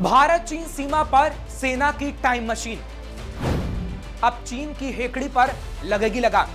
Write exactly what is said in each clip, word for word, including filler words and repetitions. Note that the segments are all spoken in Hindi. भारत चीन सीमा पर सेना की टाइम मशीन, अब चीन की हेकड़ी पर लगेगी लगाम।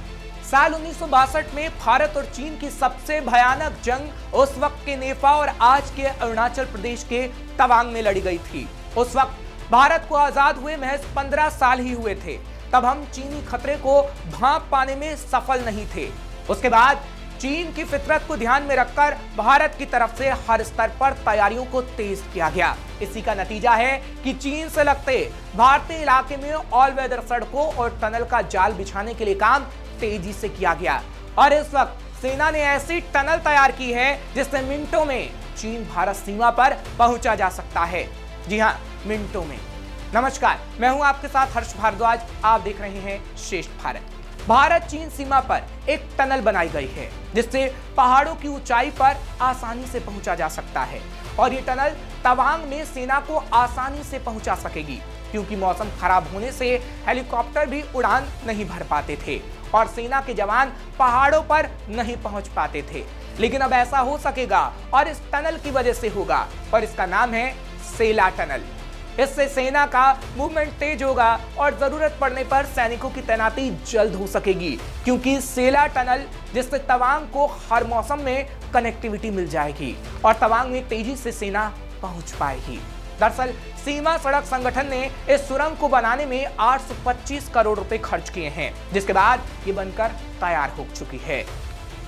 साल उन्नीस सौ बासठ में भारत और चीन की सबसे भयानक जंग उस वक्त के नेफा और आज के अरुणाचल प्रदेश के तवांग में लड़ी गई थी। उस वक्त भारत को आजाद हुए महज पंद्रह साल ही हुए थे, तब हम चीनी खतरे को भांप पाने में सफल नहीं थे। उसके बाद चीन की फितरत को ध्यान में रखकर भारत की तरफ से हर स्तर पर तैयारियों को तेज किया गया। इसी का नतीजा है कि चीन से लगते भारतीय इलाके में ऑल वेदर सड़कों और टनल का जाल बिछाने के लिए काम तेजी से किया गया और इस वक्त सेना ने ऐसी टनल तैयार की है जिससे मिनटों में चीन भारत सीमा पर पहुंचा जा सकता है। जी हाँ, मिनटों में। नमस्कार, मैं हूं आपके साथ हर्ष भारद्वाज, आप देख रहे हैं श्रेष्ठ भारत। भारत चीन सीमा पर एक टनल बनाई गई है जिससे पहाड़ों की ऊंचाई पर आसानी से पहुंचा जा सकता है और ये टनल तवांग में सेना को आसानी से पहुंचा सकेगी, क्योंकि मौसम खराब होने से हेलीकॉप्टर भी उड़ान नहीं भर पाते थे और सेना के जवान पहाड़ों पर नहीं पहुंच पाते थे। लेकिन अब ऐसा हो सकेगा और इस टनल की वजह से होगा और इसका नाम है सेला टनल। इससे सेना का मूवमेंट तेज होगा और जरूरत पड़ने पर सैनिकों की तैनाती जल्द हो सकेगी, क्योंकि सेला टनल जिससे तवांग को हर मौसम में कनेक्टिविटी मिल जाएगी और तवांग में तेजी से सेना पहुंच पाएगी। दरअसल सीमा सड़क संगठन ने इस सुरंग को बनाने में आठ सौ पच्चीस करोड़ रुपए खर्च किए हैं, जिसके बाद ये बनकर तैयार हो चुकी है।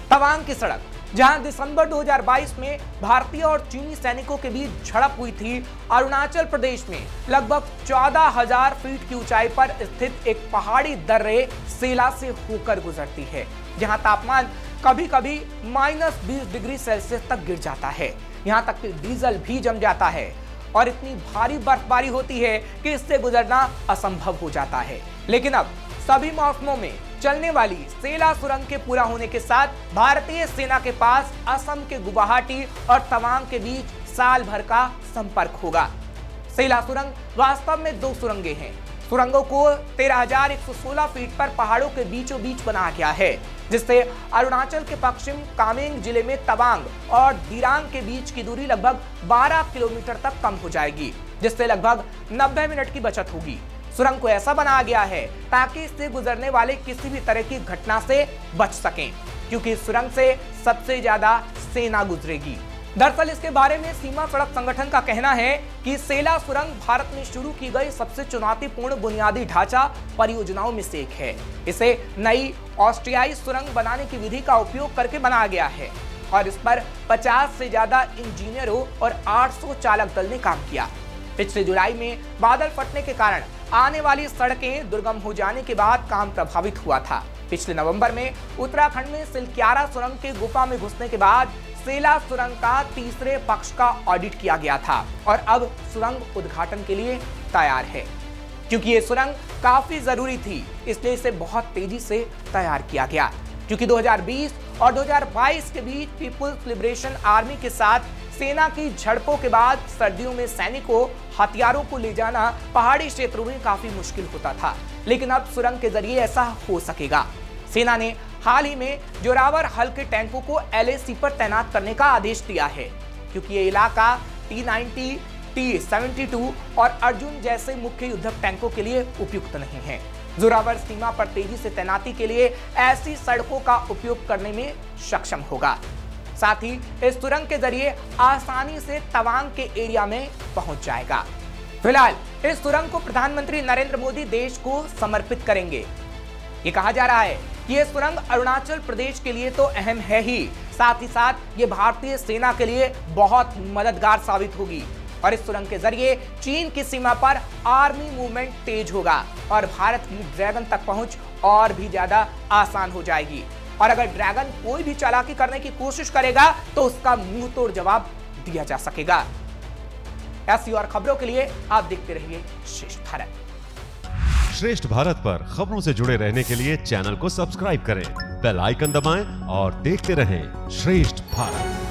तवांग की सड़क, जहां दिसंबर दो हज़ार बाईस में भारतीय और चीनी सैनिकों के बीच झड़प हुई थी, अरुणाचल प्रदेश में लगभग चौदह हज़ार फीट की ऊंचाई पर स्थित एक पहाड़ी दर्रे सेला से होकर गुजरती है, जहां तापमान कभी कभी माइनस बीस डिग्री सेल्सियस तक गिर जाता है। यहां तक कि डीजल भी जम जाता है और इतनी भारी बर्फबारी होती है कि इससे गुजरना असंभव हो जाता है। लेकिन अब सभी मौसमों में चलने वाली सेला सुरंग के पूरा होने के साथ भारतीय सेना के पास असम के गुवाहाटी और तवांग के बीच साल भर का संपर्क होगा। सेला सुरंग वास्तव में दो सुरंगें हैं। सुरंगों को तेरह हज़ार एक सौ सोलह फीट पर पहाड़ों के बीचों बीच बनाया गया है, जिससे अरुणाचल के पश्चिम कामेंग जिले में तवांग और दिरांग के बीच की दूरी लगभग बारह किलोमीटर तक कम हो जाएगी, जिससे लगभग नब्बे मिनट की बचत होगी। सुरंग को ऐसा बनाया गया है ताकि इससे गुजरने वाले किसी भी तरह की घटना से बच सकें, क्योंकि इस सुरंग से सबसे ज्यादा सेना गुजरेगी। दरअसल इसके बारे में सीमा सड़क संगठन का कहना है कि सेला सुरंग भारत में शुरू की गई सबसे चुनौतीपूर्ण बुनियादी ढांचा परियोजनाओं में से एक है। इसे नई ऑस्ट्रियाई सुरंग बनाने की विधि का उपयोग करके बनाया गया है और इस पर पचास से ज्यादा इंजीनियरों और आठ सौ चालक दल ने काम किया। पिछले जुलाई में बादल फटने के कारण आने वाली सड़कें दुर्गम हो जाने के बाद काम प्रभावित हुआ था। पिछले नवंबर में उत्तराखंड में सिलक्यारा सुरंग के गुफा में घुसने के बाद सेला सुरंग का तीसरे पक्ष का ऑडिट किया गया था और अब सुरंग उद्घाटन के लिए तैयार है। क्योंकि ये सुरंग काफी जरूरी थी, इसलिए इसे बहुत तेजी से तैयार किया गया, क्योंकि दो हज़ार बीस और दो हज़ार बाईस के बीच पीपुल्स लिबरेशन आर्मी के साथ सेना की झड़पों के बाद सर्दियों में सैनिकों हथियारों को ले जाना पहाड़ी क्षेत्रों में काफी मुश्किल होता था, लेकिन अब सुरंग के जरिए ऐसा हो सकेगा। सेना ने हाल ही में जोरावर हल्के टैंकों को एल ए सी पर तैनात करने का आदेश दिया है, क्योंकि ये इलाका T ninety, T seventy two और अर्जुन जैसे मुख्य युद्धक टैंकों के लिए उपयुक्त नहीं है। जोरावर सीमा पर तेजी से तैनाती के लिए ऐसी सड़कों का उपयोग करने में सक्षम होगा। साथ ही इस सुरंग के जरिए आसानी से तवांग के एरिया में पहुंच जाएगा। फिलहाल इस सुरंग को प्रधानमंत्री नरेंद्र मोदी देश को समर्पित करेंगे। ये कहा जा रहा है कि ये सुरंग अरुणाचल प्रदेश के लिए तो अहम है ही, साथ ही साथ ये भारतीय सेना के लिए बहुत मददगार साबित होगी और इस सुरंग के जरिए चीन की सीमा पर आर्मी मूवमेंट तेज होगा और भारत की ड्रैगन तक पहुंच और भी ज्यादा आसान हो जाएगी। और अगर ड्रैगन कोई भी चालाकी करने की कोशिश करेगा तो उसका मुंह तोड़ जवाब दिया जा सकेगा। ऐसी और खबरों के लिए आप देखते रहिए श्रेष्ठ भारत। श्रेष्ठ भारत पर खबरों से जुड़े रहने के लिए चैनल को सब्सक्राइब करें, बेल आइकन दबाएं और देखते रहें श्रेष्ठ भारत।